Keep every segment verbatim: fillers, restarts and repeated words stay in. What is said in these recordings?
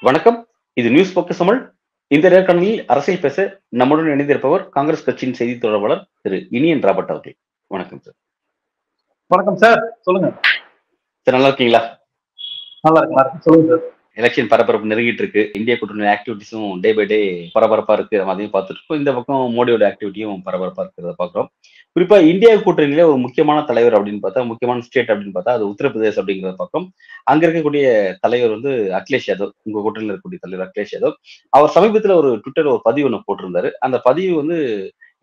வணக்கம், இது news focus Tamil. இந்த நேர்காணலில் அரசியல் பேச நம்முடன் இணைந்திருப்பவர் காங்கிரஸ் கட்சியின் செய்தி தொடர்பாளர் திரு இனியன் ராபர்ட் அவர்கள். வணக்கம் சார். வணக்கம் சார், சொல்லுங்க சார். நல்லா இருக்கீங்களா? நல்லா இருக்கு. சொல்லுங்க சார். எலெக்ஷன் பரபரப்பு நெருங்கிட்டு இருக்கு. இந்திய கூட்டணி ஆக்டிவிட்டிஸும் டே பை டே பரபரப்பா இருக்கு. நம்ம அதையும் பார்த்துட்டு இருக்கோம். இந்த பக்கம் மோடியோட ஆக்டிவிட்டியும் பரபரப்பா இருக்கிறத பாக்குறோம். குறிப்பா இந்திய கூட்டணியில ஒரு முக்கியமான தலைவர் அப்படின்னு பார்த்தா, முக்கியமான ஸ்டேட் அப்படின்னு பார்த்தா அது உத்தரப்பிரதேஷ் அப்படிங்கிறத பார்க்கிறோம். அங்க இருக்கக்கூடிய தலைவர் வந்து அகிலேஷ் யாதவ், உங்க கூட்டணியில் இருக்கக்கூடிய தலைவர் அகிலேஷ் யாதவ். அவர் சமீபத்துல ஒரு ட்விட்டர் ஒரு பதிவு ஒன்று போட்டிருந்தாரு. அந்த பதிவு வந்து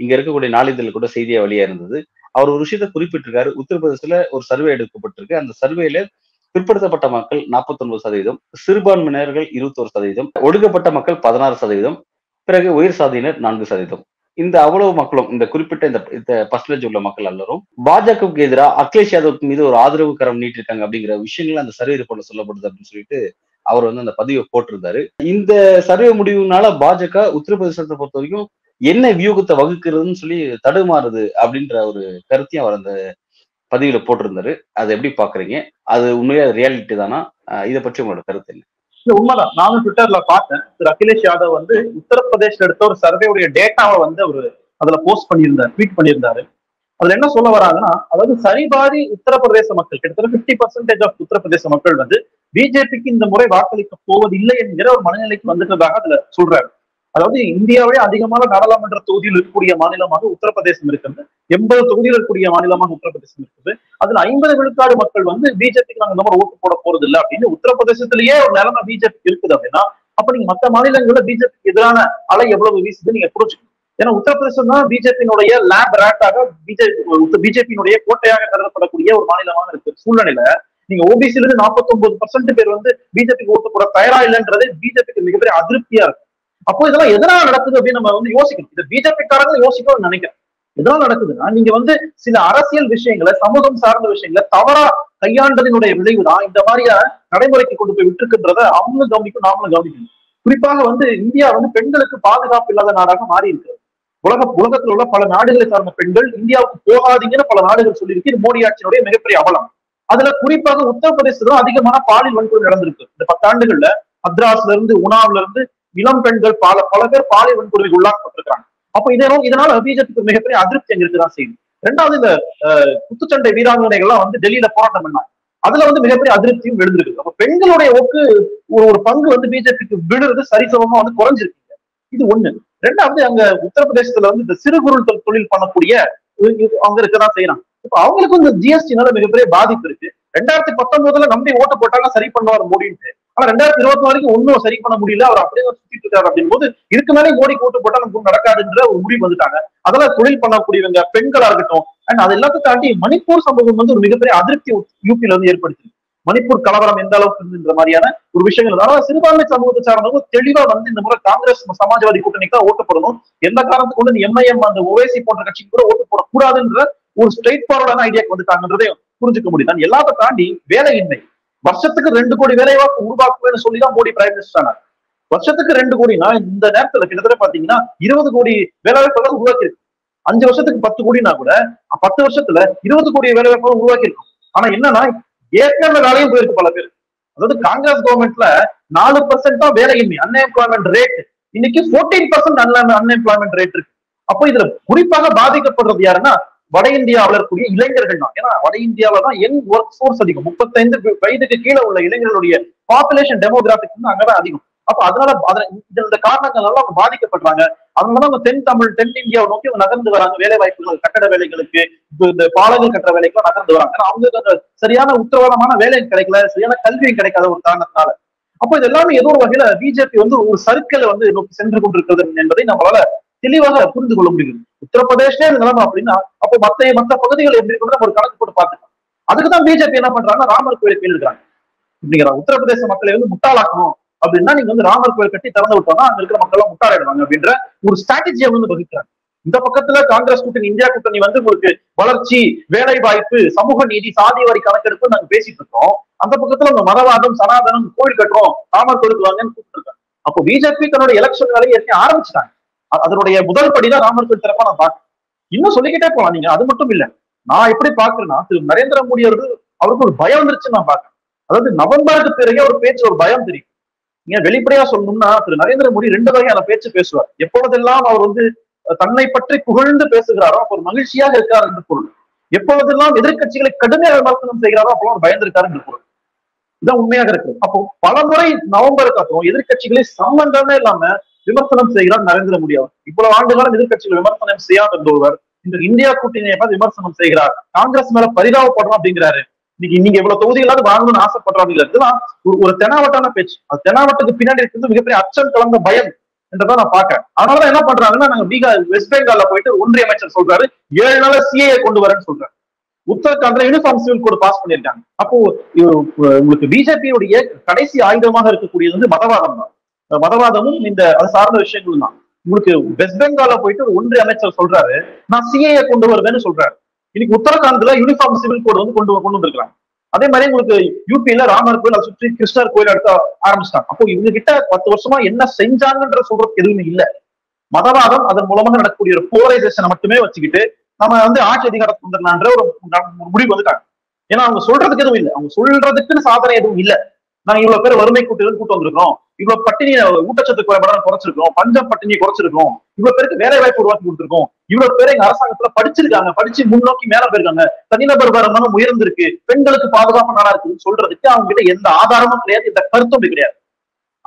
இங்க இருக்கக்கூடிய நாளிதழ் கூட செய்தியா வழியா இருந்தது. அவர் ஒரு விஷயத்த குறிப்பிட்டிருக்காரு. உத்தரப்பிரதேசத்துல ஒரு சர்வே எடுக்கப்பட்டிருக்கு. அந்த சர்வேல பிற்படுத்தப்பட்ட மக்கள் நாற்பத்தி ஒன்பது சதவீதம், சிறுபான்மையினர்கள் இருபத்தோரு சதவீதம், ஒடுக்கப்பட்ட மக்கள் பதினாறு சதவீதம், பிறகு உயர் சாதியினர் நான்கு சதவீதம். இந்த அவ்வளவு மக்களும், இந்த குறிப்பிட்ட இந்த பர்சன்டேஜ் உள்ள மக்கள் எல்லாரும் பாஜகவுக்கு எதிராக அகிலேஷ் யாதவ் மீது ஒரு ஆதரவு கரம் நீட்டிருக்காங்க அப்படிங்கிற விஷயங்கள் அந்த சர்வே ரிப்போர்ட்ல சொல்லப்படுது அப்படின்னு சொல்லிட்டு அவர் வந்து அந்த பதிவை போட்டிருந்தாரு. இந்த சர்வே முடிவுனால பாஜக உத்தரப்பிரதேசத்தை பொறுத்த வரைக்கும் என்ன வியூகத்தை வகுக்கிறதுன்னு சொல்லி தடுமாறுது அப்படின்ற ஒரு கருத்தையும் அவர் அந்த பதிவுல போட்டிருந்தாரு. அதை எப்படி பாக்குறீங்க? அது உண்மையா ரியாலிட்டி தானா? இதை பற்றி உங்களோட கருத்து என்ன? இல்ல, உண்மைதான். நானும் ட்விட்டர்ல பார்த்தேன். திரு அகிலேஷ் யாதவ் வந்து உத்தரப்பிரதேஷ்ல எடுத்த ஒரு சர்வேடைய டேட்டாவை வந்து அவரு அதுல போஸ்ட் பண்ணியிருந்தாரு, ட்வீட் பண்ணியிருந்தாரு. அதுல என்ன சொல்ல வராங்கன்னா, அதாவது சரிபாதி உத்தரப்பிரதேச மக்கள், கிட்டத்தட்ட பிப்டி பர்சன்டேஜ் ஆஃப் உத்தரப்பிரதேச மக்கள் வந்து பிஜேபிக்கு இந்த முறை வாக்களிக்க போவதில்லை என்கிற ஒரு மனநிலைக்கு வந்துட்டதாக அதுல சொல்றாரு. அதாவது இந்தியாவிலே அதிகமான நாடாளுமன்ற தொகுதியில் இருக்கக்கூடிய மாநிலமாக உத்தரப்பிரதேசம் இருக்கிறது. எண்பது தொகுதியில் இருக்கக்கூடிய மாநிலமாக உத்தரப்பிரதேசம் இருக்குது. அதுல ஐம்பது விழுக்காடு மக்கள் வந்து பிஜேபிக்கு நாங்க இந்த மாதிரி ஓட்டு போட போறது இல்லை அப்படின்னு உத்தரப்பிரதேசத்திலேயே ஒரு நிலைமை பிஜேபி இருக்குது அப்படின்னா, அப்ப நீங்க மற்ற மாநிலங்கள்ல பிஜேபிக்கு எதிரான அலை எவ்வளவு வீசுது நீங்க புரிஞ்சுக்கணும். ஏன்னா உத்தரப்பிரதேசம் தான் பிஜேபியினுடைய லேப் ரேட்டாக, பிஜேபி பிஜேபியினுடைய கோட்டையாக கருதப்படக்கூடிய ஒரு மாநிலமாக இருக்கு. சூழ்நிலையில நீங்க ஓபிசில இருந்து நாற்பத்தி ஒன்பது பர்சன்ட் பேர் வந்து பிஜேபிக்கு ஓட்டு போட தயாரா இல்லைன்றது பிஜேபிக்கு மிகப்பெரிய அதிருப்தியா இருக்கு. அப்போ இதெல்லாம் எதனால நடக்குது அப்படின்னு நம்ம வந்து யோசிக்கணும். இதை பிஜேபிக்காரங்க யோசிக்கணும்னு நினைக்கிறேன். எதனால நடக்குதுன்னா, நீங்க வந்து சில அரசியல் விஷயங்களை, சமூகம் சார்ந்த விஷயங்களை தவறா கையாண்டதினுடைய விளைவுதான் இந்த மாதிரியான நடைமுறைக்கு கொண்டு போய் விட்டுருக்குன்றத அவங்களும் கவனிக்கும், நாமளும் கவனிக்கணும். குறிப்பாக வந்து இந்தியா வந்து பெண்களுக்கு பாதுகாப்பு இல்லாத நாடாக மாறி இருக்கு. உலக உலகத்தில் உள்ள பல நாடுகளை சார்ந்த பெண்கள் இந்தியாவுக்கு போகாதீங்கன்னு பல நாடுகள் சொல்லியிருக்கு. இது மோடி ஆட்சியினுடைய மிகப்பெரிய அவலம். அதுல குறிப்பாக உத்தரப்பிரதேசத்துல அதிகமான பாலியல் வன்கொடுமை நடந்திருக்கு இந்த பத்தாண்டுகள்ல. மத்ராஸ்ல இருந்து, உனாவில இருந்து இளம் பெண்கள் பல பல பேர் பாலியல் வன்கொடுமைக்கு உள்ளாக்கப்பட்டிருக்காங்க. அப்ப இதனால இதனால பிஜேபிக்கு மிகப்பெரிய அதிருப்தி அங்க இருக்குதான் செய்யுது. ரெண்டாவது, இந்த குத்துச்சண்டை வீராங்கனைகள்லாம் வந்து டெல்லியில போராட்டம் பண்ணாங்க. அதுல வந்து மிகப்பெரிய அதிருப்தியும் எழுந்திருக்கு. அப்ப பெண்களுடைய ஓக்கு ஒரு ஒரு பங்கு வந்து பிஜேபிக்கு விழுறது சரிசமமா வந்து குறைஞ்சிருக்கீங்க. இது ஒண்ணு. ரெண்டாவது, அங்க உத்தரப்பிரதேசத்துல வந்து இந்த சிறு குறு தொழில் பண்ணக்கூடிய அவங்க இருக்கதான் செய்யறாங்க. இப்ப அவங்களுக்கும் இந்த ஜிஎஸ்டினால மிகப்பெரிய பாதிப்பு இருக்கு. ரெண்டாயிரத்தி பத்தொன்பதுல நம்பி ஓட்டு போட்டாலும் சரி பண்ணுவார் மோடின்ட்டு. ஆனா ரெண்டாயிரத்தி இருபத்தி நாலுக்கு ஒன்னும் சரி பண்ண முடியல. அவர் அப்படியே சுத்திட்டு இருக்காரு அப்படின்னு போது இதுக்கு மேலே மோடிக்கு ஓட்டு போட்டா நமக்கு நடக்காதுன்ற ஒரு முடிவு வந்துட்டாங்க. அதெல்லாம் தொழில் பண்ணக்கூடியவங்க பெண்களா இருக்கட்டும். அண்ட் அது எல்லாத்தையும் தாண்டி மணிப்பூர் சம்பவம் வந்து ஒரு மிகப்பெரிய அதிருப்தி யூபியில வந்து ஏற்படுத்திருக்கு. மணிப்பூர் கலவரம் எந்த அளவுக்கு இருந்துன்ற மாதிரியான ஒரு விஷயங்கள். அதாவது சிறுபான்மை சமூகத்தை சார்ந்தவங்க தெளிவா வந்து இந்த முறை காங்கிரஸ், சமாஜ்வாதி கூட்டணிக்கு தான் ஓட்டு போடணும். எந்த காரணத்துக்கு கொண்டு எம்ஐஎம், அந்த ஓவைசி போன்ற கட்சிக்கு கூட ஓட்டு போடக்கூடாதுன்ற ஒரு ஸ்ட்ரெயிட் ஃபார்வர்டான ஐடியாக்கு வந்துட்டாங்கன்றதை புரிஞ்சுக்க முடியும். எல்லாத்த தாண்டி வேலையின்மை, வருஷத்துக்கு ரெண்டு கோடி வேலைவாய்ப்பு உருவாக்குவேன்னு சொல்லிதான் மோடி பிரைம் மினிஸ்டர் ஆனார். வருஷத்துக்கு ரெண்டு கோடினா இந்த நேரத்துல கிட்டத்தட்ட பாத்தீங்கன்னா இருபது கோடி வேலைவாய்ப்புகள் உருவாக்கியிருக்கும். அஞ்சு வருஷத்துக்கு பத்து கோடினா கூட பத்து வருஷத்துல இருபது கோடி வேலைவாய்ப்புகள் உருவாக்கியிருக்கும். ஆனா என்னன்னா, ஏற்கனவே வேலையும் போயிருக்கு பல பேர். அதாவது காங்கிரஸ் கவர்மெண்ட்ல நாலு பர்சன்ட் தான் வேலையின்மை, அன்எம்ப்ளாய்மெண்ட் ரேட். இன்னைக்கு ஃபோர்டீன் பர்சன்ட் அன்எம்ப்ளாய்மெண்ட் ரேட் இருக்கு. அப்போ இதுல குறிப்பாக பாதிக்கப்படுறது யாருன்னா, வட இந்தியாவில இருக்கக்கூடிய இளைஞர்கள் தான். ஏன்னா வட இந்தியாவில்தான் யங் ஒர்க் ஃபோர்ஸ் அதிகம். முப்பத்தைந்து வயதுக்கு கீழே உள்ள இளைஞர்களுடைய பாப்புலேஷன் டெமோகிராபிக்ஸ் வந்து அங்கதான் அதிகம். அப்ப அதனால இந்த காரணங்கள்னால அவங்க பாதிக்கப்படுறாங்க. அதனாலதான் அவங்க தென் தமிழ், தென் இந்தியாவை நோக்கி அவங்க நகர்ந்து வராங்க. வேலை வாய்ப்புகள், கட்டட வேலைகளுக்கு, இந்த பாலங்கள் கட்டுற வேலைக்கு நகர்ந்து வராங்க. ஏன்னா அவங்களுக்கு அந்த சரியான உத்தரவாதமான வேலை கிடைக்கல, சரியான கல்வியும் கிடைக்காத ஒரு காரணத்தால. அப்போ இது எல்லாமே ஏதோ ஒரு வகையில பிஜேபி வந்து ஒரு சர்க்கிளை வந்து நோக்கி சென்று கொண்டிருக்கிறது என்பதை நம்மளால தெளிவாக புரிந்து கொள்ள முடியுது. உத்தரப்பிரதேஷ்லேயே இந்த நிலைமை அப்படின்னா, அப்போ மத்த மற்ற பகுதிகள் எப்படி இருக்கிறது ஒரு கணக்கு போட்டு பார்த்துக்கலாம். அதுக்குதான் பிஜேபி என்ன பண்றாங்க, ராமர் கோயில் கேள்விக்கிறாங்க. இப்படிங்கிற உத்தரப்பிரதேச மக்களை வந்து முட்டாளாக்கணும் அப்படின்னா, நீங்க வந்து ராமர் கோயில் கட்டி திறந்து விட்டோம்னா அங்க இருக்கிற மக்கள் எல்லாம் முட்டாளாயிடுவாங்க அப்படின்ற ஒரு ஸ்ட்ராட்டஜியை வந்து வகுக்கிறாங்க. இந்த பக்கத்துல காங்கிரஸ் கூட்டணி, இந்தியா கூட்டணி வந்து உங்களுக்கு வளர்ச்சி, வேலை வாய்ப்பு, சமூக நீதி, சாதி வரி கணக்கெடுப்பு நாங்க பேசிட்டு இருக்கோம். அந்த பக்கத்துல நம்ம மதவாதம், சனாதனம், கோயில் கட்டுறோம், ராமர் கோயிலுக்கு வாங்கன்னு கூப்பிட்டு இருக்காங்க. அப்போ பிஜேபி தன்னோட எலெக்ஷன் வேலையை ஏற்கனவே ஆரம்பிச்சுட்டாங்க. அதனுடைய முதல் படிதான் ராமர் கோயில் திறப்பா நான் பாக்குறேன். இன்னும் சொல்லிக்கிட்டே போலாம் நீங்க. அது மட்டும் இல்ல, நான் எப்படி பாக்குறேன்னா திரு நரேந்திர மோடி அவர்கள் அவருக்கு ஒரு பயம் வந்துருச்சுன்னு நான் பாக்குறேன். அதாவது நவம்பருக்கு பிறகு ஒரு பேச்சு ஒரு பயம் தெரியும். நீங்க வெளிப்படையா சொல்லணும்னா திரு நரேந்திர மோடி ரெண்டு வகையான பேச்சு பேசுவார். எப்பொழுதெல்லாம் அவர் வந்து தன்னை பற்றி புகழ்ந்து பேசுகிறாரோ அப்போ ஒரு மகிழ்ச்சியாக இருக்கார் என்று பொருள். எப்பொழுதெல்லாம் எதிர்கட்சிகளை கடுமையாக விமர்சனம் செய்கிறாரோ அப்போ அவர் பயந்திருக்காரு என்று பொருள். இதுதான் உண்மையாக இருக்கு. அப்போ பல முறை நவம்பருக்கு அப்புறம் எதிர்கட்சிகளை சம்பந்தமே இல்லாம விமர்சனம் செய்கிறார் நரேந்திர மோடி அவர். இவ்வளவு ஆண்டுகளும் எதிர்கட்சிகள் விமர்சனம் செய்யாது என்பவர் இந்த இந்தியா கூட்டணியை பார்த்து விமர்சனம் செய்கிறார். காங்கிரஸ் மேல பரிதாபப்படும் அப்படிங்கிறாரு. இன்னைக்கு நீங்க இவ்வளவு தொகுதிகளாவது வாங்கணும்னு ஆசைப்படுறாங்க. ஒரு ஒரு தெனாவட்டான பேச்சு. அது தெனாவட்டுக்கு பின்னாடி இருக்கிறது மிகப்பெரிய அச்சம் கலந்த பயம் என்றதான் நான் பாக்கிறேன். அதனாலதான் என்ன பண்றாங்கன்னா நாங்க பீகார் வெஸ்ட் பெங்கால்ல போயிட்டு ஒன்றிய அமைச்சர் சொல்றாரு ஏழு நாள சிஏ கொண்டு வரேன்னு சொல்றாரு. உத்தரகாண்ட்ல யூனிஃபார்ம் சிவில் கோட் பாஸ் பண்ணியிருக்காங்க. அப்போ உங்களுக்கு பிஜேபியுடைய கடைசி ஆயுதமாக இருக்கக்கூடியது வந்து மதவாதம் தான். மதவாதமும் இந்த அது சார்ந்த விஷயங்களும் தான். உங்களுக்கு வெஸ்ட் பெங்கால போயிட்டு ஒரு ஒன்றிய அமைச்சர் சொல்றாரு நான் சிஏஏ கொண்டு வருவேன்னு சொல்றாரு. இன்னைக்கு உத்தரகாண்ட்ல யூனிஃபார்ம் சிவில் கோட் வந்து கொண்டு கொண்டு வந்துருக்காங்க. அதே மாதிரி உங்களுக்கு யூபியில ராமர் கோயில் அதை சுற்றி கிருஷ்ணர் கோயில் அடுத்த ஆரம்பிச்சிட்டாங்க. அப்போ இவங்க கிட்ட பத்து வருஷமா என்ன செஞ்சாங்கன்ற சொல்றதுக்கு எதுவுமே இல்லை. மதவாதம் அதன் மூலமாக நடக்கக்கூடிய ஒரு போலரைசேஷனை மட்டுமே வச்சுக்கிட்டு நம்ம வந்து ஆட்சி அதிகாரத்துக்கு வந்துடலான்ற ஒரு முடிவு வந்துட்டாங்க. ஏன்னா அவங்க சொல்றதுக்கு எதுவும் இல்லை. அவங்க சொல்றதுக்குன்னு சாதனை எதுவும் இல்லை. நாங்க இவ்வளவு பேர் வறுமை கூட்டு கூட்டு வந்திருக்கோம், இவ்வளவு பட்டினியை ஊட்டச்சத்து குறைபாடு குறைச்சிருக்கோம், பஞ்சம் பட்டினியை குறைச்சிருக்கோம், இவ்வளவு பேருக்கு வேலை வாய்ப்பு உருவாக்கி கொடுத்துருக்கோம், இவ்வளவு பேர் எங்க அரசாங்கத்துல படிச்சிருக்காங்க, படிச்சு முன்னோக்கி மேல போயிருக்காங்க, தனிநபர் வருமானம் உயர்ந்திருக்கு, பெண்களுக்கு பாதுகாப்பு நல்லா இருக்குன்னு சொல்றதுக்கு அவங்க கிட்ட எந்த ஆதாரமும் கிடையாது, எந்த கருத்தும் கிடையாது.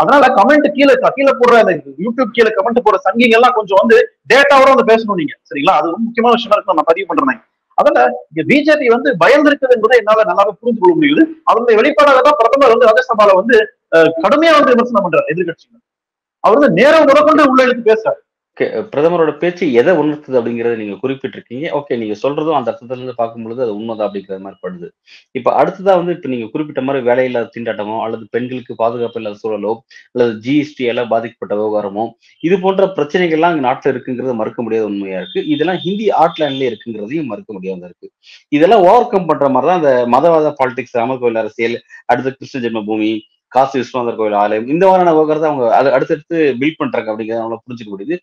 அதனால கமெண்ட் கீழே கீழே போடுற யூடியூப் கீழே கமெண்ட் போடுற சங்கிகள் எல்லாம் கொஞ்சம் வந்து டேட்டாவோட வந்து பேசணும் நீங்க, சரிங்களா? அது ரொம்ப முக்கியமான விஷயமா இருக்கும். நான் பதிவு பண்றேன். அதனால இங்க பிஜேபி வந்து பயந்திருக்குது என்பதை என்னால நல்லாவே புரிந்து கொள்ள முடியுது. அவருடைய வெளிப்பாடாக தான் பிரதமர் வந்து ராஜ்யசபால வந்து கடுமையா வந்து விமர்சனம் பண்றாரு எதிர்கட்சிகள். அவர் வந்து நேரம் உடற்கொண்டு உள்ள எடுத்து பேசுறாரு. பிரதமரோட பேச்சு எதை உணர்த்துது அப்படிங்கறத நீங்க குறிப்பிட்டிருக்கீங்க. ஓகே, நீங்க சொல்றதும் அந்த அர்த்தத்துல இருந்து பார்க்கும்பொழுது அது உண்மைதான் அப்படிங்கிற மாதிரி படுது. இப்ப அடுத்ததா வந்து இப்ப நீங்க குறிப்பிட்ட மாதிரி வேலையில்லாத திண்டாட்டமோ அல்லது பெண்களுக்கு பாதுகாப்பு இல்லாத சூழலோ அல்லது ஜிஎஸ்டி எல்லாம் பாதிக்கப்பட்ட விவகாரமோ இது போன்ற பிரச்சனைகள்லாம் அங்க நாட்டுல இருக்குங்கிறது மறுக்க முடியாத உண்மையா இருக்கு. இதெல்லாம் ஹிந்தி ஆர்ட்லேண்ட்லயே இருக்குங்கிறதையும் மறுக்க முடியாத இருக்கு. இதெல்லாம் ஓவர் கம் பண்ற மாதிரிதான் அந்த மதவாத பாலிடிக்ஸ், ராமர் கோயில் அரசியல், அடுத்த கிருஷ்ண ஜென்மபூமி, காசி விஸ்வநாதர் கோயில் ஆலயம், இந்த மாதிரியான விவகாரத்தை அவங்க அதை அடுத்தடுத்து பில்ட் பண்றாங்க அப்படிங்கிறத அவங்கள புரிஞ்சுக்க முடியுது.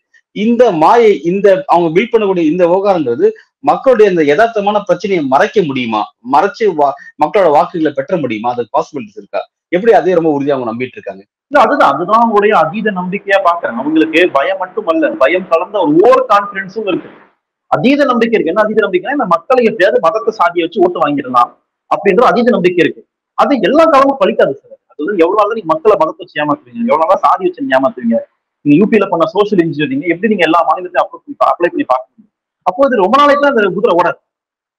இந்த மாயை, இந்த அவங்க பில்ட் பண்ணக்கூடிய இந்த விவகாரங்கிறது மக்களுடைய இந்த யதார்த்தமான பிரச்சனையை மறைக்க முடியுமா? மறைச்சு மக்களோட வாக்குகளை பெற்ற முடியுமா? அதுக்கு பாசிபிலிட்டிஸ் இருக்கா? எப்படி அதே ரொம்ப உறுதியா அவங்க நம்பிட்டு இருக்காங்க. அதுதான் அதுதான் அவங்களுடைய அதீத நம்பிக்கையா பாக்குறாங்க. அவங்களுக்கு பயம் மட்டும் அல்ல, பயம் கலந்த ஒரு ஓவர் கான்பிடன்ஸும் இருக்கு, அதீத நம்பிக்கை இருக்கு. என்ன அதீத நம்பிக்கைன்னா இந்த மக்களை எப்படியாவது மதத்தை சாதியை வச்சு ஓட்டு வாங்கிடலாம் அப்படின்ற அதீத நம்பிக்கை இருக்கு. அது எல்லா காலமும் பழிக்காது சார். எவ்வளவு நாள் நீங்க மக்களை மதத்தை வச்சு ஏமாத்துவீங்க? எவ்வளவு நாளா சாதி வச்சு ஏமாத்துவீங்க? நீங்க யூபியில பண்ண சோசியல் இன்ஜினியரிங் எப்படி நீங்க எல்லா மாநிலத்தையும் அப்ரூவ் அப்ளை பண்ணி பாக்குறீங்க? அப்போ இது ரொம்ப நாளைக்குலாம் அந்த குதிரை ஓடாது.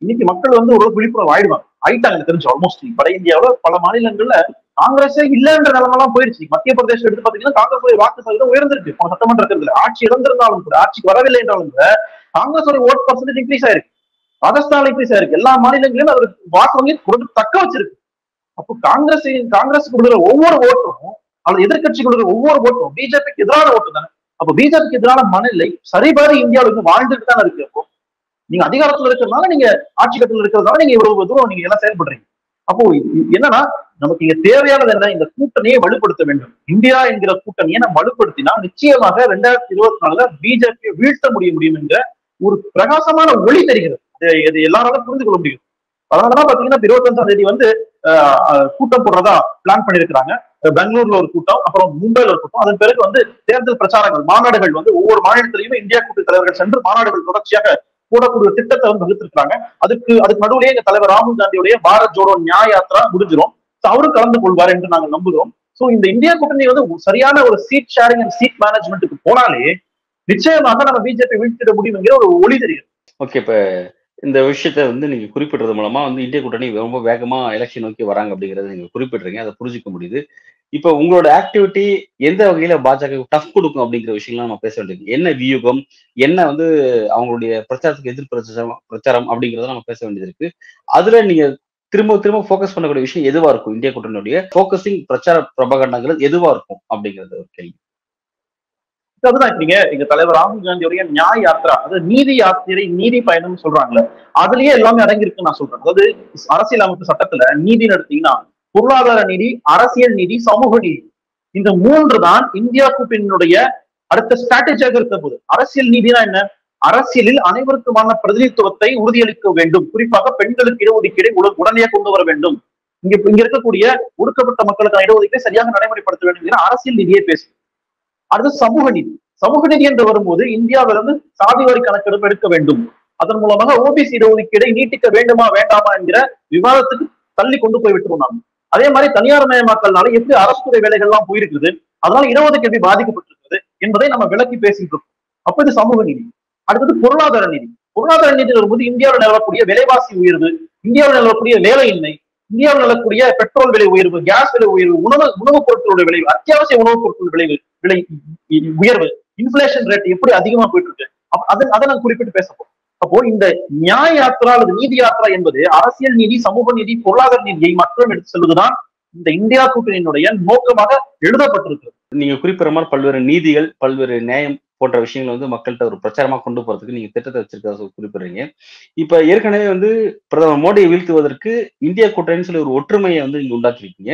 இன்னைக்கு மக்கள் வந்து ஒரு விழிப்புணர்வு ஆயிடுவாங்க, ஆயிட்டாங்க தெரிஞ்சு. ஆல்மோஸ்ட் வட இந்தியாவில பல மாநிலங்கள்ல காங்கிரஸே இல்லைன்ற நிலைமைலாம் போயிடுச்சு. மத்திய பிரதேசம் எடுத்து பாத்தீங்கன்னா காங்கிரஸ் வாக்கு சதவீதம் உயர்ந்திருக்கு. சட்டமன்ற தேர்தல் ஆட்சி இழந்திருந்தாலும் கூட, ஆட்சிக்கு வரவில்லை என்றாலும் கூட, காங்கிரஸோட ஓட் பர்சன்டேஜ் இன்க்ரீஸ் ஆயிருக்கு, ராஜஸ்தான் இன்க்ரீஸ் ஆயிருக்கு, எல்லா மாநிலங்களிலும் அவர் வாக்கு வங்கி கொடுத்து தக்க வச்சிருக்கு. அப்போ காங்கிரஸ் காங்கிரஸ் கொடுக்குற ஒவ்வொரு ஓட்டும் அல்லது எதிர்கட்சி கொடுக்குற ஒவ்வொரு ஓட்டும் பிஜேபிக்கு எதிரான ஓட்டு தானே. அப்போ பிஜேபிக்கு எதிரான மனநிலை சரிபாரி இந்தியாவுக்கு வாழ்ந்துட்டு தானே இருக்கு. அப்போ நீங்க அதிகாரத்துல இருக்கிறதுனால, நீங்க ஆட்சி கட்டத்தில் இருக்கிறதுனால நீங்க இவ்வளவு தூரம் நீங்க எல்லாம் செயல்படுறீங்க. அப்போ என்னன்னா நமக்கு இங்க தேவையானது என்ன? இந்த கூட்டணியை வலுப்படுத்த வேண்டும். இந்தியா என்கிற கூட்டணியை நம்ம வலுப்படுத்தினா நிச்சயமாக ரெண்டாயிரத்தி இருபத்தி நாலுல பிஜேபியை வீழ்த்த முடிய முடியும் என்கிற ஒரு பிரகாசமான ஒளி தெரிகிறது. இது எல்லாராலும் புரிந்து கொள்ள முடியும். அதனாலதான் பாத்தீங்கன்னா இருபத்தஞ்சாம் தேதி வந்து கூட்டம் போடுறதா பிளான் பண்ணிருக்கிறாங்க. பெங்களூர்ல ஒரு கூட்டம், அப்புறம் மும்பைல ஒரு கூட்டம், அதன் பிறகு வந்து தேர்தல் பிரச்சாரங்கள், மாநாடுகள் வந்து ஒவ்வொரு மாநிலத்திலையுமே இந்தியா கூட்டணி தலைவர்கள் சென்று மாநாடுகள் தொடர்ச்சியாக கூடக்கூடிய திட்டத்தை வந்து வகுத்திருக்கிறாங்க. அதுக்கு அதுக்கு நடுவுலயே எங்க தலைவர் ராகுல் காந்தியுடைய பாரத் ஜோடோ நியாய யாத்திரா முடிஞ்சிடும். அவரும் கலந்து கொள்வார் என்று நாங்கள் நம்புகிறோம். சோ இந்த இந்தியா கூட்டணி வந்து சரியான ஒரு சீட் ஷேரிங் அண்ட் சீட் மேனேஜ்மெண்ட்டுக்கு போனாலே நிச்சயமாக நம்ம பிஜேபி வீழ்த்திட முடியும் என்கிற ஒரு ஒளி தெரியும். ஓகே, இப்ப இந்த விஷயத்த வந்து நீங்க குறிப்பிட்டது மூலமா வந்து இந்திய கூட்டணி ரொம்ப வேகமா எலெக்ஷன் நோக்கி வராங்க அப்படிங்கறத நீங்க குறிப்பிடுறீங்க. அதை புரிஞ்சுக்க முடியுது. இப்போ உங்களோட ஆக்டிவிட்டி எந்த வகையில பாஜக டஃப் கொடுக்கும் அப்படிங்கிற விஷயம்லாம் நம்ம பேச வேண்டியிருக்கு. என்ன வியூகம், என்ன வந்து அவங்களுடைய பிரச்சாரத்துக்கு எதிர் பிரச்சாரம் பிரச்சாரம் அப்படிங்கிறத நம்ம பேச வேண்டியது இருக்கு. அதுல நீங்க திரும்ப திரும்ப ஃபோக்கஸ் பண்ணக்கூடிய விஷயம் எதுவா இருக்கும்? இந்திய கூட்டணியுடைய ஃபோக்கஸிங் பிரச்சார பிரபகண்டங்கள் எதுவா இருக்கும் அப்படிங்கிறது ஒரு கேள்வி. அதுதான் நீங்க எங்க தலைவர் ராகுல் காந்தியுடைய நியாய யாத்திரா, அதாவது நீதி யாத்திரை, நீதி பயணம்னு சொல்றாங்களே, அதுலயே எல்லாமே அடங்கியிருக்கு நான் சொல்றேன். அதாவது அரசியல் அமைப்பு சட்டத்துல நீதி நடத்தீங்கன்னா பொருளாதார நீதி, அரசியல் நீதி, சமூக நீதி, இந்த மூன்று தான் இந்தியா கூட்டணியினுடைய அடுத்த ஸ்ட்ராட்டஜியாக இருக்க போது அரசியல் நீதினா என்ன? அரசியலில் அனைவருக்குமான பிரதிநிதித்துவத்தை உறுதியளிக்க வேண்டும். குறிப்பாக பெண்களுக்கு இடஒதுக்கீடை உடனே கொண்டு வர வேண்டும். இங்க இங்க இருக்கக்கூடிய ஒடுக்கப்பட்ட மக்களுக்கான இடஒதுக்கீடை சரியாக நடைமுறைப்படுத்த வேண்டும். அரசியல் நீதியை பேசும். அடுத்து சமூக நீதி. சமூக நீதி என்று வரும்போது இந்தியாவிலிருந்து சாதிவாரி கணக்கெடுப்பு எடுக்க வேண்டும். அதன் மூலமாக ஓபிசி இடஒதுக்கீடை நீட்டிக்க வேண்டுமா வேண்டாமா என்கிற விவாதத்துக்கு தள்ளி கொண்டு போய்விட்டுருவோம் நாம. அதே மாதிரி தனியார் மயமாக்கல்னால எப்படி அரசு துறை வேலைகள்லாம் போயிருக்குது, அதனால இடஒதுக்கீடு பாதிக்கப்பட்டிருக்கிறது என்பதை நம்ம விளக்கி பேசிட்டு இருக்கோம். அப்ப இது சமூக நீதி. அடுத்தது பொருளாதார நீதி. பொருளாதார நீதி வரும்போது இந்தியாவில் நிலவக்கூடிய விலைவாசி உயர்வு, இந்தியாவில் நிலவக்கூடிய வேலையின்மை, இந்தியாவில் நிலக்கூடிய பெட்ரோல் விலை உயர்வு, கேஸ் விலை உயர்வு, உணவு உணவுப் பொருட்களுடைய விளைவு, அத்தியாவசிய உணவுப் பொருட்கள் விளைவு விலை உயர்வு, இன்ஃபிளேஷன் ரேட் எப்படி அதிகமா போயிட்டு இருக்கு, அதை அதை நான் குறிப்பிட்டு பேசப்போம். அப்போ இந்த நியாய யாத்திரா அல்லது நீதி யாத்திரா என்பது அரசியல் நீதி, சமூக நீதி, பொருளாதார நீதியை மற்றும் எடுத்து செல்வதுதான் இந்த இந்தியா கூட்டணியினுடைய நோக்கமாக எழுதப்பட்டிருக்கிறது. நீங்க குறிப்பிட்ட மாதிரி பல்வேறு நீதிகள், பல்வேறு நியாயம் போன்ற விஷயங்களை வந்து மக்கள்கிட்ட ஒரு பிரச்சாரமா கொண்டு போறதுக்கு நீங்க திட்டத்தை வச்சிருக்க குறிப்பிடுறீங்க. இப்ப ஏற்கனவே வந்து பிரதமர் மோடியை வீழ்த்துவதற்கு இந்தியா கூட்டணின்னு சொல்லி ஒரு ஒற்றுமையை வந்து நீங்க உண்டாக்கிருக்கீங்க.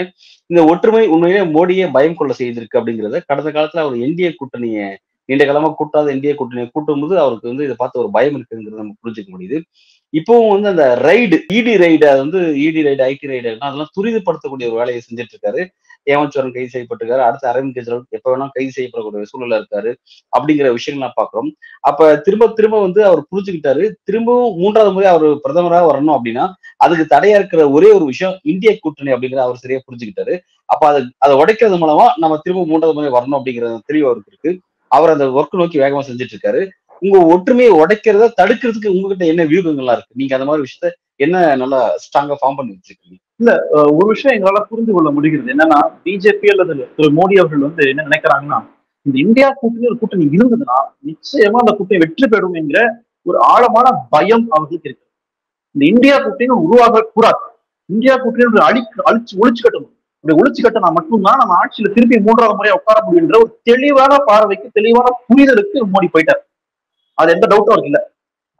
இந்த ஒற்றுமை உண்மையிலே மோடியை பயம் கொள்ள செய்திருக்கு அப்படிங்கிறத கடந்த காலத்துல அவர் இந்திய கூட்டணியை நீண்ட காலமா கூட்டாத இந்திய கூட்டணியை கூட்டும்போது அவருக்கு வந்து இதை பார்த்து ஒரு பயம் இருக்குங்கிறது நம்ம புரிஞ்சுக்க முடியுது. இப்பவும் வந்து அந்த ரைடு இடி ரைடு அது வந்து இடி ரைடு ஐடி ரைடு அதெல்லாம் துரிதப்படுத்தக்கூடிய ஒரு வேலையை செஞ்சுட்டு இருக்காரு. ஏமாச்சோரன் கைது செய்யப்பட்டிருக்காரு. அடுத்து அரவிந்த் கெஜ்ரிவால் எப்ப வேணாலும் கைது செய்யப்படக்கூடிய சூழலா இருக்காரு அப்படிங்கிற விஷயங்கள்லாம் பாக்குறோம். அப்ப திரும்ப திரும்ப வந்து அவர் புரிஞ்சுக்கிட்டாரு. திரும்பவும் மூன்றாவது முறை அவர் பிரதமராக வரணும் அப்படின்னா அதுக்கு தடையா இருக்கிற ஒரே ஒரு விஷயம் இந்திய கூட்டணி அப்படிங்கிற அவர் சரியா புரிஞ்சுக்கிட்டாரு. அப்ப அது அதை உடைக்கிறது மூலமா நம்ம திரும்ப மூன்றாவது முறை வரணும் அப்படிங்கிறது தெளிவா அவருக்கு இருக்கு. அவர் அந்த ஒர்க் நோக்கி வேகமா செஞ்சுட்டு இருக்காரு. உங்க ஒற்றுமையை உடைக்கிறத தடுக்கிறதுக்கு உங்ககிட்ட என்ன வியூகங்கள்லாம் இருக்கு? நீங்க அந்த மாதிரி விஷயத்த என்ன நல்லா ஸ்ட்ராங்கா ஃபார்ம் பண்ணி வச்சிருக்கீங்க? இல்ல, ஒரு விஷயம் எங்களால புரிந்து கொள்ள முடிகிறது என்னன்னா, பிஜேபி அல்லது திரு மோடி அவர்கள் வந்து என்ன நினைக்கிறாங்கன்னா, இந்த இந்தியா கூட்டணி ஒரு கூட்டணி இருந்ததுன்னா நிச்சயமா அந்த கூட்டணி வெற்றி பெறும் என்கிற ஒரு ஆழமான பயம் அவர்களுக்கு இருக்கு. இந்த இந்தியா கூட்டணி உருவாக கூடாது. இந்தியா கூட்டணி ஒரு அழி அழிச்சு ஒழிச்சு கட்டணும். இப்படி ஒழிச்சு கட்டினா மட்டும்தான் நம்ம ஆட்சியில திருப்பி மூன்றாவது முறையா உட்கார முடியுன்ற ஒரு தெளிவான பார்வைக்கு, தெளிவான புரிதலுக்கு மோடி போயிட்டார். அது எந்த டவுட்டும் அவருக்கு இல்லை.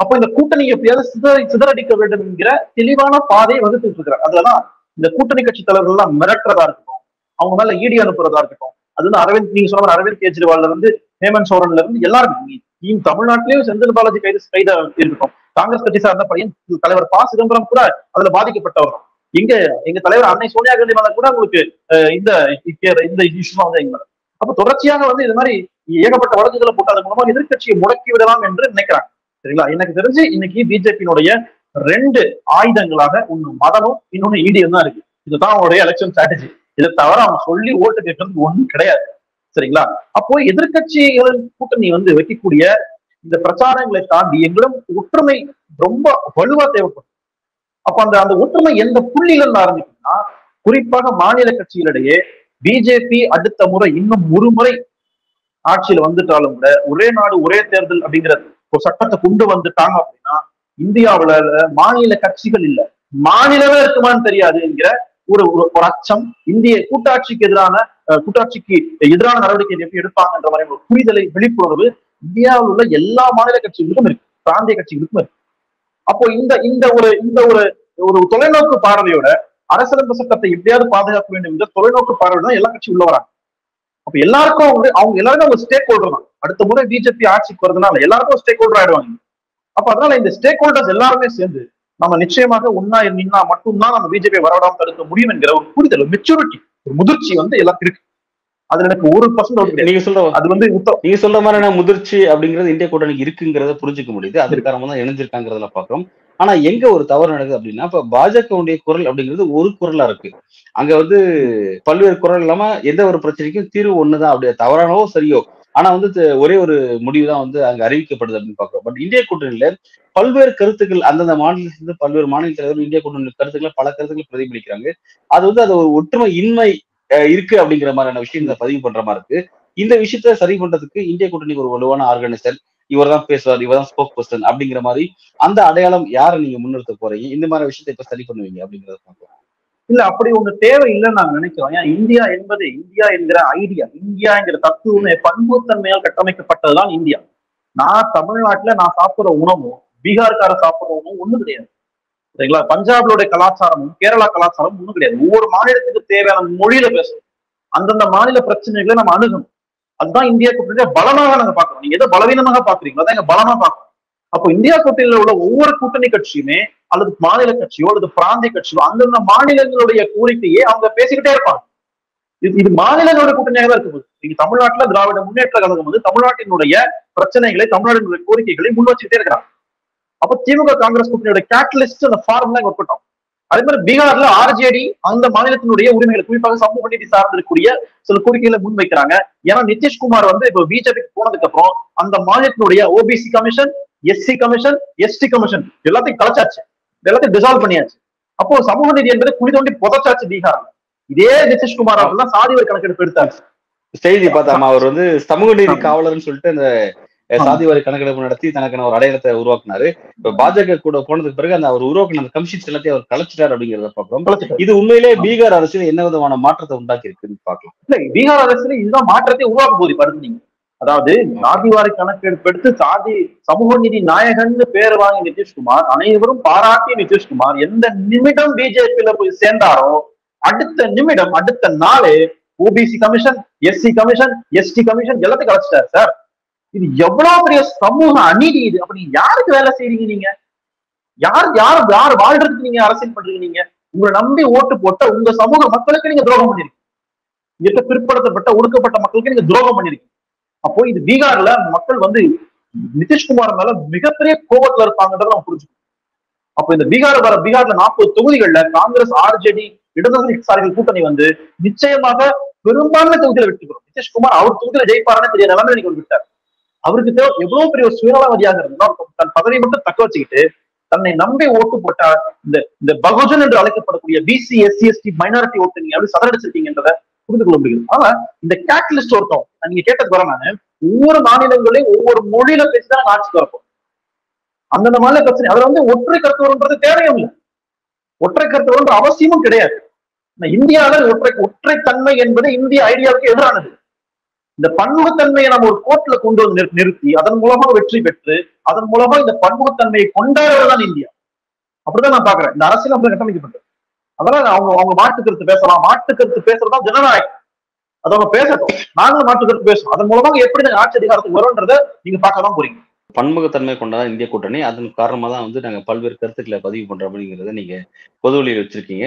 அப்போ இந்த கூட்டணி எப்படியாவது சிதற சிதறடிக்க வேண்டும் என்கிற தெளிவான பாதையை வகுத்துட்டு இருக்கிறார். அதுலதான் இந்த கூட்டணி கட்சி தலைவர்கள் எல்லாம் மிரட்டுறதா இருக்கட்டும், அவங்க மேல ஈடி அனுப்புறதா இருக்கட்டும், அது வந்து அரவிந்த் நீங்க சொல்ற அரவிந்த் கெஜ்ரிவால்ல இருந்து ஹேமந்த் சோரன்ல இருந்து எல்லாருமே, நீங்க தமிழ்நாட்டிலேயும் செந்தில் பாலாஜி கைது கைதா இருக்கட்டும், காங்கிரஸ் கட்சி சார்ந்த பையன் தலைவர் ப சிதம்பரம் கூட அதுல பாதிக்கப்பட்டவர் தான். எங்க எங்க தலைவர் அன்னை சோனியா காந்தி மேல கூட உங்களுக்கு இந்த இந்த இஷ்யூ தான் வந்து எங்க மேல. அப்ப தொடர்ச்சியாக வந்து இது மாதிரி ஏகப்பட்ட வழக்குகளை போட்டு அதன் மூலமா எதிர்கட்சியை முடக்கி விடலாம் என்று நினைக்கிறாங்க. சரிங்களா? எனக்கு தெரிஞ்சு இன்னைக்கு பிஜேபியினுடைய ரெண்டு ஆயுதங்களாக ஒண்ணு மதமும் இன்னொன்னு ஈடியும் தான் இருக்கு. இதுதான் அவங்களுடைய எலெக்ஷன் ஸ்ட்ராட்டஜி. இதை தவிர அவங்க சொல்லி ஓட்டு கேட்கறதுக்கு ஒண்ணும் கிடையாது. சரிங்களா? அப்போ எதிர்கட்சிகளின் கூட்டணி வந்து வைக்கக்கூடிய இந்த பிரச்சாரங்களை தாண்டி எங்களும் ஒற்றுமை ரொம்ப வலுவா தேவைப்படும். அப்ப அந்த அந்த ஒற்றுமை எந்த புள்ளிகள் ஆரம்பிக்கும்னா, குறிப்பாக மாநில கட்சிகளிடையே பிஜேபி அடுத்த முறை இன்னும் ஒரு முறை ஆட்சியில் வந்துட்டாலும் கூட ஒரே நாடு ஒரே தேர்தல் அப்படிங்கிற ஒரு சட்டத்தை கொண்டு வந்துட்டாங்க அப்படின்னா இந்தியாவில மாநில கட்சிகள் இல்ல, மாநிலமே இருக்குமான்னு தெரியாது என்கிற ஒரு ஒரு அச்சம், இந்திய கூட்டாட்சிக்கு எதிரான கூட்டாட்சிக்கு எதிரான நடவடிக்கை எப்படி எடுப்பாங்கன்ற மாதிரி ஒரு புரிதலை, விழிப்புணர்வு இந்தியாவில் உள்ள எல்லா மாநில கட்சிகளுக்கும் இருக்கு, பிராந்திய கட்சிகளுக்கும் இருக்கு. அப்போ இந்த இந்த ஒரு இந்த ஒரு ஒரு தொலைநோக்கு பார்வையோட அரசியலமைப்பு சட்டத்தை எப்படியாவது பாதுகாக்க வேண்டும் என்ற தொலைநோக்கு பார்வையோட எல்லா கட்சியும் உள்ள வராங்க. அப்ப எல்லாருக்கும் அவங்க அவங்க எல்லாருமே அவங்க ஸ்டேக் ஹோல்டர் தான். அடுத்த முறை பிஜேபி ஆட்சிக்கு வரதுனால எல்லாருக்கும் ஸ்டேக் ஹோல்டர் ஆயிடுவாங்க. அப்ப அதனால இந்த ஸ்டேக் ஹோல்டர்ஸ் எல்லாருமே சேர்ந்து நம்ம நிச்சயமாக ஒன்னா நின்னா மட்டும்தான் நம்ம பிஜேபி வரவிடாம தடுக்க முடியும் என்கிற ஒரு புரிதல், ஒரு மெச்சூரிட்டி, ஒரு முதிர்ச்சி வந்து எல்லாருக்கும் இருக்கு. அதுல எனக்கு ஒரு பர்சன்ட் நீங்க சொல்ற அது வந்து நீங்க சொல்ற மாதிரியான முதிர்ச்சி அப்படிங்கிறது இந்திய கூட்டணிக்கு இருக்குங்கிறத புரிஞ்சுக்க முடியுது. அதுக்கு காரணமா தான் இணைஞ்சிருக்காங்கிறதுல பாக்குறோம். ஆனா எங்க ஒரு தவறு நடக்குது அப்படின்னா, இப்ப பாஜகவுடைய குரல் அப்படிங்கிறது ஒரு குரலா இருக்கு. அங்க வந்து பல்வேறு குரல் இல்லாம எந்த ஒரு பிரச்சனைக்கும் தீர்வு ஒண்ணுதான், அப்படியே தவறானவோ சரியோ, ஆனா வந்து ஒரே ஒரு முடிவு தான் வந்து அங்க அறிவிக்கப்படுது அப்படின்னு பாக்குறோம். பட் இந்திய கூட்டணியில பல்வேறு கருத்துக்கள் அந்தந்த மாநிலத்திலிருந்து பல்வேறு மாநில தலைவர்கள் இந்திய கூட்டணி கருத்துக்களை பல கருத்துக்கள் பிரதிபலிக்கிறாங்க. அது வந்து அது ஒரு ஒற்றுமை இன்மை இருக்கு அப்படிங்கிற மாதிரியான விஷயம் இந்த பதிவு பண்ற மாதிரி இருக்கு. இந்த விஷயத்த சரி பண்றதுக்கு இந்திய கூட்டணிக்கு ஒரு வலுவான ஆர்கனைசர், இவர் தான் பேசுவார், இவர் தான் ஸ்போக் பர்சன் அப்படிங்கிற மாதிரி அந்த அடையாளம் யாரை நீங்க முன்னிறுத்த போறீங்க? இந்த மாதிரி விஷயத்த இப்ப சரி பண்ணுவீங்க அப்படிங்கிறத பார்க்கலாம். இல்ல, அப்படி ஒண்ணு தேவை இல்லைன்னு நாங்க நினைக்கிறோம். ஏன் இந்தியா என்பது, இந்தியா என்கிற ஐடியா, இந்தியா என்கிற தத்துவமே பன்முகத்தன்மையால் கட்டமைக்கப்பட்டதுதான் இந்தியா. நான் தமிழ்நாட்டுல நான் சாப்பிடுற உணவும் பீகார்கார சாப்பிடுற உணவும் ஒண்ணு கிடையாது. சரிங்களா? பஞ்சாபுடைய கலாச்சாரமும் கேரளா கலாச்சாரமும் ஒண்ணும் கிடையாது. ஒவ்வொரு மாநிலத்துக்கு தேவையான மொழியில பேசணும், அந்தந்த மாநில பிரச்சனைகளை நம்ம அணுகணும். அதுதான் இந்தியா கூட்டணியில பலமாக நாங்க பாக்குறோம். நீங்க எதை பலவீனமாக பாக்குறீங்களோ அதான் எங்க பலமா பாக்குறோம். அப்போ இந்தியா கூட்டணியில உள்ள ஒவ்வொரு கூட்டணி கட்சியுமே அல்லது மாநில கட்சியோ அல்லது பிராந்திய கட்சியோ அந்தந்த மாநிலங்களுடைய கோரிக்கையே அவங்க பேசிக்கிட்டே இருப்பாங்க. இது மாநிலங்களோட கூட்டணியாக தான் இருக்கும்போது நீங்க தமிழ்நாட்டுல திராவிட முன்னேற்ற கழகம் வந்து தமிழ்நாட்டினுடைய பிரச்சனைகளை தமிழ்நாட்டினுடைய கோரிக்கைகளை முன்வச்சுக்கிட்டே இருக்கிறாங்க. அப்ப திமுக காங்கிரஸ் கூட்டணியோட கேட்டலிஸ்ட் அந்த ஃபார்ம்லாம் இங்க ஒர்க். அதே மாதிரி பீகார்ல ஆர்ஜேடி அந்த மாநிலத்தினுடைய உரிமைகளை குறிப்பாக சமூக நீதி சார்ந்திருக்கக்கூடிய சில கோரிக்கைகளை முன்வைக்கிறாங்க. ஏன்னா நிதிஷ்குமார் வந்து இப்ப பிஜேபி போனதுக்கு அப்புறம் அந்த மாநிலத்தினுடைய OBC commission, SC commission, ST commission எல்லாத்தையும் கலைச்சாச்சு, எல்லாத்தையும் டிசால்வ் பண்ணியாச்சு. அப்போ சமூக நீதி என்பது குடி தோண்டி புதைச்சாச்சு பீகார்ல. இதே நிதிஷ்குமார் அவர்கள் சாதி வரி கணக்கெடுப்பு எடுத்தாச்சு. செய்தி பார்த்தாமா, அவர் வந்து சமூக நீதி காவலர்னு சொல்லிட்டு அந்த சாதி வரி கணக்கெடுப்பு நடத்தி தனக்கான ஒரு அடையாளத்தை உருவாக்குனாரு. இப்ப பாஜக கூட போனதுக்கு பிறகு அந்த அவர் உருவாக்கின அந்த கமிஷன்ஸ் எல்லாத்தையும் அவர் கலைச்சிட்டார் அப்படிங்கிறத பாக்குறோம். இது உண்மையிலேயே பீகார் அரசியல் என்ன விதமான மாற்றத்தை உண்டாக்கி இருக்குன்னு பாக்கலாம். இல்ல, பீகார் அரசியல் இதுதான் மாற்றத்தை உருவாக்கும் போது பருந்தீங்க. அதாவது சாதி வாரி கணக்கெடுப்பு எடுத்து சாதி சமூக நீதி நாயகன்னு பேர் வாங்கி நிதிஷ்குமார் அனைவரும் பாராட்டிய நிதிஷ்குமார் எந்த நிமிடம் பிஜேபியில போய் சேர்ந்தாரோ அடுத்த நிமிடம் அடுத்த நாளே OBC commission, SC commission, ST commission எல்லாத்தையும் கலைச்சிட்டாரு சார். இது எவ்வளவு பெரிய சமூக அநீதி இது. அப்ப நீங்க யாருக்கு வேலை செய்றீங்க? நீங்க யார் யார் யார் வாழ்றதுக்கு நீங்க அரசியல் பண்றீங்க? நீங்க உங்களை நம்பி ஓட்டு போட்ட உங்க சமூக மக்களுக்கு நீங்க துரோகம் பண்ணிருக்கீங்க. இங்க பிற்படுத்தப்பட்ட ஒடுக்கப்பட்ட மக்களுக்கு நீங்க துரோகம் பண்ணிருக்கீங்க. அப்போ இது பீகார்ல மக்கள் வந்து நிதிஷ்குமார் மேல மிகப்பெரிய கோபத்துல இருப்பாங்கன்றத நம்ம புரிஞ்சுக்கணும். அப்போ இந்த பீகார் வர பீகார்ல நாற்பது தொகுதிகள்ல காங்கிரஸ் ஆர்ஜேடி இடதுசாரிகள் கூட்டணி வந்து நிச்சயமாக பெரும்பான்மை தொகுதியில வெற்றி பெறும். நிதிஷ்குமார் அவர் தொகுதியில ஜெயிப்பாருன்னு தெரிய நிலைமையில நீங்க விட்டார். அவருக்கு தேவை எவ்வளவு பெரிய ஒரு சுயநலவாதியாக இருந்தா தன் பதவியை மட்டும் தக்க வச்சுக்கிட்டு தன்னை நம்பி ஓட்டு போட்டா இந்த இந்த பகுஜன் என்று அழைக்கப்படக்கூடிய பிசி எஸ்சி எஸ்டி மைனாரிட்டி ஓட்டு நீங்க அப்படி சதரடிச்சிருக்கீங்கன்றத புரிந்து கொள்ள முடியும். ஆனா இந்த கேட்டலிஸ்ட் ஒருத்தம் நீங்க கேட்டது வர நானு ஒவ்வொரு மாநிலங்களையும் ஒவ்வொரு மொழியில பேசிதான் ஆட்சிக்கு வரப்போம். அந்தந்த மாநில பிரச்சனை அதுல வந்து ஒற்றை கருத்துவன்றது தேவையும் இல்லை, ஒற்றை கருத்துவன்ற அவசியமும் கிடையாது. இந்தியாவில ஒற்றை ஒற்றைத்தன்மை என்பது இந்திய ஐடியாவுக்கு எதிரானது. இந்த பன்முகத்தன்மையை நம்ம ஒரு கோர்ட்ல கொண்டு வந்து நிறுத்தி அதன் மூலமா வெற்றி பெற்று அதன் மூலமா இந்த பன்முகத்தன்மையை கொண்டாடுறதுதான் இந்தியா. அப்படிதான் நான் பாக்குறேன் இந்த அரசியல் அப்படி கட்டமைக்கப்பட்டது. அதனால அவங்க அவங்க மாட்டு கருத்து பேசலாம், மாட்டு கருத்து பேசுறதுதான் ஜனநாயகம். அது அவங்க பேசட்டும், நாங்களும் மாட்டு கருத்து பேசணும். அதன் மூலமா எப்படி நாங்க ஆட்சி அதிகாரத்துக்கு வரும்ன்றத நீங்க பார்க்கலாம் போறீங்க. பன்முகத்தன்மை கொண்டதான் இந்திய கூட்டணி, அதன் காரணமா தான் வந்து நாங்க பல்வேறு கருத்துக்களை பதிவு பண்றோம் அப்படிங்கிறத நீங்க பொதுவெளியில் வச்சிருக்கீங்க.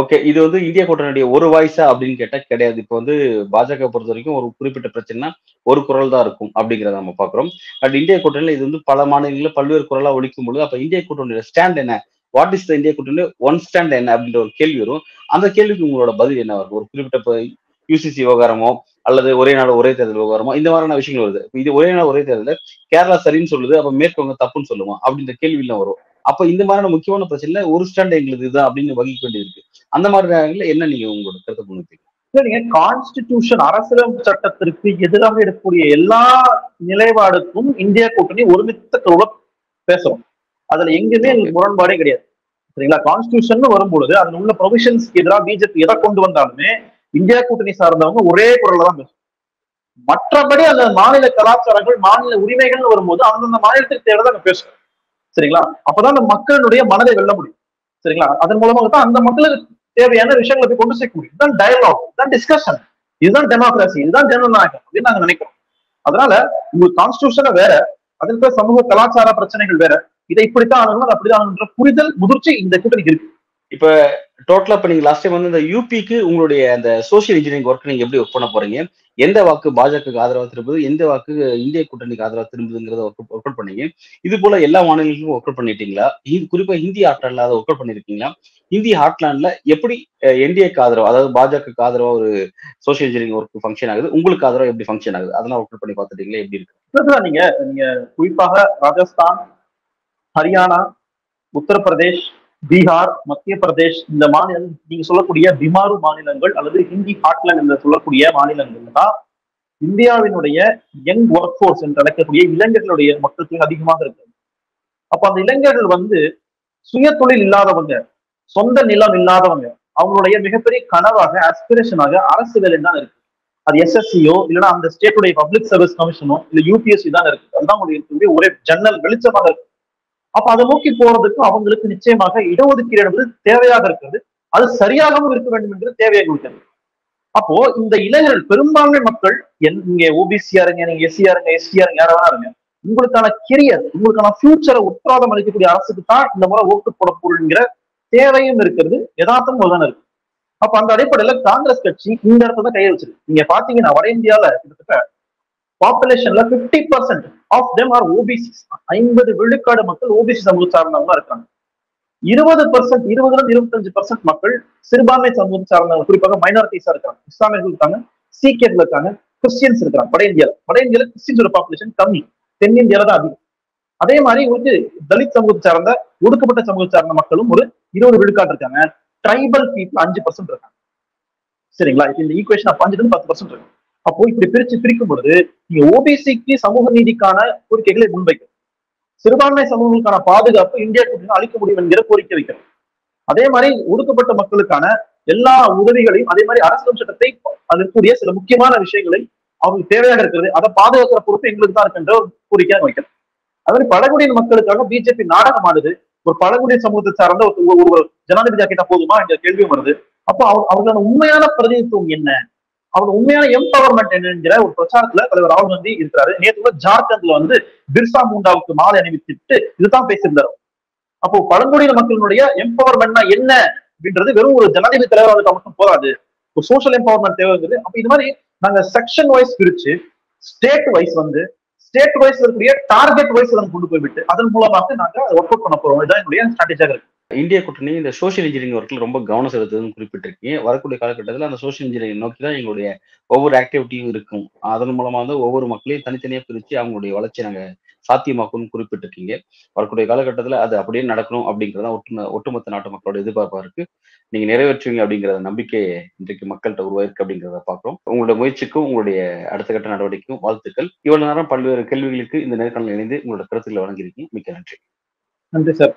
ஓகே, இது வந்து இந்திய கூட்டணியுடைய ஒரு வாய்ஸா அப்படின்னு கேட்டா கிடையாது. இப்போ வந்து பாஜக பொறுத்த வரைக்கும் ஒரு குறிப்பிட்ட பிரச்சனைனா ஒரு குரல் தான் இருக்கும் அப்படிங்கிறத நம்ம பாக்குறோம். பட் இந்திய கூட்டணியில இது வந்து பல மாநிலங்களில் பல்வேறு குரலா ஒழிக்கும் பொழுது அப்ப இந்திய கூட்டணியோட ஸ்டாண்ட் என்ன, வாட் இஸ் த இந்திய கூட்டணி ஒன் ஸ்டாண்ட் என்ன அப்படின்ற ஒரு கேள்வி வரும். அந்த கேள்விக்கு உங்களோட பதில் என்ன வரும்? ஒரு குறிப்பிட்ட யூசிசி விவகாரமோ அல்லது ஒரே நாள் ஒரே தேர்தல் விவகாரமோ இந்த மாதிரியான விஷயங்கள் வருது. இது ஒரே நாள் ஒரே தேர்தல் கேரளா சரின்னு சொல்லுது, அப்ப மேற்கவங்க தப்புன்னு சொல்லுமா அப்படின்ற கேள்வியெல்லாம் வரும். அப்ப இந்த மாதிரியான முக்கியமான பிரச்சனைல ஒரு ஸ்டாண்ட் எங்களுக்கு இதுதான் அப்படின்னு வகிக்க வேண்டியிருக்கு. அந்த மாதிரி நேரங்களில் என்ன நீங்க உங்களோட கருத்தை முன்வைப்பீங்க? இல்ல, நீங்க கான்ஸ்டிடியூஷன் அரசியலமைப்பு சட்டத்திற்கு எதிராக எடுக்கக்கூடிய எல்லா நிலைப்பாடுக்கும் இந்தியா கூட்டணி ஒருமித்த குரல்ல பேசுறோம். அதுல எங்குமே முரண்பாடே கிடையாது. சரிங்களா? கான்ஸ்டிடியூஷன் வரும்பொழுது அதுல உள்ள ப்ரொவிஷன்ஸ்க்கு எதிராக பிஜேபி எதை கொண்டு வந்தாலுமே இந்தியா கூட்டணி சார்ந்தவங்க ஒரே குரல்ல தான் பேசும். மற்றபடி அந்த மாநில கலாச்சாரங்கள் மாநில உரிமைகள்னு வரும்போது அந்தந்த மாநிலத்துக்கு தேவைதான் அங்க பேசும். சரிங்களா? அப்பதான் அந்த மக்களுடைய மனதை வெல்ல முடியும். சரிங்களா? அதன் மூலமாகத்தான் அந்த மக்களுக்கு தேவையான விஷயங்களை போய் கொண்டு சேர்க்க முடியும். இதுதான் டயலாக், இதுதான் டிஸ்கஷன், இதுதான் டெமோக்ராசி, இதுதான் ஜனநாயகம் அப்படின்னு நாங்க நினைக்கிறோம். அதனால உங்க கான்ஸ்டிடியூஷனை வேற, அதற்கு சமூக கலாச்சார பிரச்சனைகள் வேற, இதை இப்படித்தான் ஆகணும் அப்படிதான் ஆகணுன்ற புரிதல் முதிர்ச்சி இந்த கூட்டணிக்கு இருக்கு. இப்ப டோட்டலா இப்ப நீங்க லாஸ்ட் டைம் வந்து இந்த யூபிக்கு உங்களுடைய அந்த சோசியல் இன்ஜினியரிங் ஒர்க் நீங்க எப்படி ஒர்க் பண்ண போறீங்க, எந்த வாக்கு பாஜகவுக்கு ஆதரவா திரும்புது, எந்த வாக்கு இந்திய கூட்டணிக்கு ஆதரவா திரும்புதுங்கிறத ஒர்க் ஒர்க் அவுட் பண்ணீங்க. இது போல எல்லா மாநிலங்களுக்கும் ஒர்க் அவுட் பண்ணிட்டீங்களா? குறிப்பா ஹிந்தி ஹாட்லாண்ட்ல அதை ஒர்க் அவுட் பண்ணிருக்கீங்களா? ஹிந்தி ஹாட்லாண்ட்ல எப்படி என்டிஏக்கு ஆதரவு, அதாவது பாஜகவுக்கு ஆதரவா ஒரு சோசியல் இன்ஜினியரிங் ஒர்க் ஃபங்க்ஷன் ஆகுது, உங்களுக்கு ஆதரவா எப்படி ஃபங்க்ஷன் ஆகுது, அதெல்லாம் ஒர்க் அவுட் பண்ணி பாத்துட்டீங்களா? எப்படி இருக்கு? நீங்க நீங்க குறிப்பாக ராஜஸ்தான், ஹரியானா, உத்தரப்பிரதேஷ், பீகார், மத்திய பிரதேஷ் இந்த மாநில நீங்க சொல்லக்கூடிய பிமாரு மாநிலங்கள் அல்லது ஹிந்தி ஹாட்லாண்ட் என்று சொல்லக்கூடிய மாநிலங்கள் தான் இந்தியாவினுடைய யங் ஒர்க் ஃபோர்ஸ் என்று அழைக்கக்கூடிய இளைஞர்களுடைய மக்களுக்கு அதிகமாக இருக்கு. அப்ப அந்த இளைஞர்கள் வந்து சுய தொழில் இல்லாதவங்க, சொந்த நிலம் இல்லாதவங்க, அவங்களுடைய மிகப்பெரிய கனவாக ஆஸ்பிரேஷனாக அரசு வேலை தான் இருக்கு. அது எஸ்எஸ்சியோ இல்லைன்னா அந்த ஸ்டேட்டுடைய பப்ளிக் சர்வீஸ் கமிஷனோ இல்லை யூபிஎஸ்சி தான் இருக்கு. அதுதான் அவங்களுடைய ஒரே ஜன்னல் வெளிச்சமாக இருக்கு. அப்ப அதை நோக்கி போறதுக்கு அவங்களுக்கு நிச்சயமாக இடஒதுக்கீடு என்பது தேவையாக இருக்கிறது. அது சரியாகவும் இருக்க வேண்டும் என்கிறது தேவையாக இருக்கிறது. அப்போ இந்த இளைஞர்கள் பெரும்பான்மை மக்கள் நீங்க ஓபிசி யாருங்க, நீங்க எஸ்சி யாருங்க, எஸ்டி யாருங்க, யாராவது இருங்க, உங்களுக்கான கெரியர் உங்களுக்கான ஃபியூச்சரை உத்தரவாதம் அளிக்கக்கூடிய அரசுக்கு தான் இந்த முறை ஓட்டு போட பொருள்ங்கிற தேவையும் இருக்கிறது, யதார்த்தம் ஒருதான இருக்கு. அப்ப அந்த அடிப்படையில காங்கிரஸ் கட்சி இந்த இடத்துல தான் கையை வச்சிருக்கு. நீங்க பாத்தீங்கன்னா வட இந்தியால கிட்டத்தட்ட பாப்புலேஷன்ல fifty percent of them are OBC, ஐம்பது விழுக்காடு மக்கள் ஓபிசி சமூக சார்ந்தவங்க இருக்காங்க. இருபது பர்சன்ட் இருபதுல இருபத்தஞ்சு பர்சன்ட் மக்கள் சிறுபான்மை சமூகம் சார்ந்தவங்க, குறிப்பாக மைனாரிட்டிஸா இருக்காங்க, இஸ்லாமியர்கள் இருக்காங்க, சீக்கியர்கள் இருக்காங்க, கிறிஸ்டியன்ஸ் இருக்காங்க. வட இந்தியாவில் வட இந்தியாவில் கிறிஸ்டியன்ஸோட பாப்புலேஷன் கம்மி, தென்னிந்தியால தான் அதிகம். அதே மாதிரி வந்து தலித் சமூகம் சார்ந்த ஒடுக்கப்பட்ட சமூகம் சார்ந்த மக்களும் ஒரு இருபது விழுக்காடு இருக்காங்க. ட்ரைபல் பீப்புள் அஞ்சு பர்சன்ட் இருக்காங்க. சரிங்களா? இப்ப இந்த ஈக்குவேஷன் அஞ்சு இருந்து பத்து பர்சன்ட் இருக்கு. அப்போ இப்படி பிரிச்சு பிரிக்கும் பொழுது நீங்க ஓபிசிக்கு சமூக நீதிக்கான கோரிக்கைகளை முன்வைக்கிறது, சிறுபான்மை சமூகங்களுக்கான பாதுகாப்பு இந்தியா கூட்டணி அளிக்க முடியும் என்கிற கோரிக்கை வைக்கிறது, அதே மாதிரி ஒடுக்கப்பட்ட மக்களுக்கான எல்லா உதவிகளையும், அதே மாதிரி அரசியல் சட்டத்தை அதற்குரிய சில முக்கியமான விஷயங்களை அவங்களுக்கு தேவையாக இருக்கிறது அதை பாதுகாக்கிற பொறுப்பு எங்களுக்கு தான் இருக்கின்ற ஒரு கோரிக்கையாக வைக்கிறது. அது மாதிரி பழங்குடியின மக்களுக்காக பிஜேபி நாடகம் ஆடுது. ஒரு பழங்குடியின சமூகத்தை சார்ந்த ஒரு ஜனாதிபதியா கேட்டா போதுமா என்ற கேள்வியும் வருது. அப்போ அவர்களான உண்மையான பிரதிநிதித்துவம் என்ன, அவங்க உண்மையான எம்பவர்மெண்ட் என்னங்கிற ஒரு பிரச்சாரத்துல தலைவர் ராகுல் காந்தி இருக்கிறாரு. நேற்று கூட ஜார்க்கண்ட்ல வந்து பிர்சா முண்டாவுக்கு மாலை அணிவித்துட்டு இதுதான் பேசியிருந்தாரு. அப்போ பழங்குடியின மக்களுடைய எம்பவர்மெண்ட்னா என்ன அப்படின்றது வெறும் ஒரு ஜனாதிபதி தலைவராக மட்டும் போராது, ஒரு சோசியல் எம்பவர்மெண்ட் தேவைங்கிறது. அப்ப இது மாதிரி நாங்க செக்ஷன் வைஸ் பிரிச்சு ஸ்டேட் வைஸ் வந்து ஸ்டேட் வைஸ் இருக்கக்கூடிய டார்கெட் வைஸ் நம்ம கொண்டு போய்விட்டு அதன் மூலமாக நாங்க ஒர்க் அவுட் பண்ண போறோம். இதுதான் என்னுடைய ஸ்ட்ராட்டஜியாக இருக்கு. இந்திய கூட்டணி இந்த சோசியல் இன்ஜினியரிங் ஒர்க்கில் ரொம்ப கவனம் செலுத்துதுன்னு குறிப்பிட்டிருக்கீங்க. வரக்கூடிய காலகட்டத்தில் அந்த சோசியல் இன்ஜினியரிங் நோக்கி தான் எங்களுடைய ஒவ்வொரு ஆக்டிவிட்டியும் இருக்கும். அதன் மூலமாக வந்து ஒவ்வொரு மக்களையும் தனித்தனியாக பிரித்து அவங்களுடைய வளர்ச்சி நாங்கள் சாத்தியமாக்கணும்னு குறிப்பிட்டிருக்கீங்க. வரக்கூடிய காலகட்டத்தில் அது அப்படியே நடக்கணும் அப்படிங்கிறதான் ஒட்டு ஒட்டுமொத்த நாட்டு மக்களோட எதிர்பார்ப்பாக இருக்கு. நீங்கள் நிறைவேற்றுவீங்க அப்படிங்கிற நம்பிக்கை இன்றைக்கு மக்கள்கிட்ட உருவாயிருக்கு அப்படிங்கிறத பார்க்குறோம். உங்களுடைய முயற்சிக்கும் உங்களுடைய அடுத்த கட்ட நடவடிக்கைக்கும் வாழ்த்துக்கள். இவ்வளவு நேரம் பல்வேறு கேள்விகளுக்கு இந்த நேர்காணல் இணைந்து உங்களோட கருத்துக்களை வழங்கியிருக்கீங்க. மிக்க நன்றி. நன்றி சார்.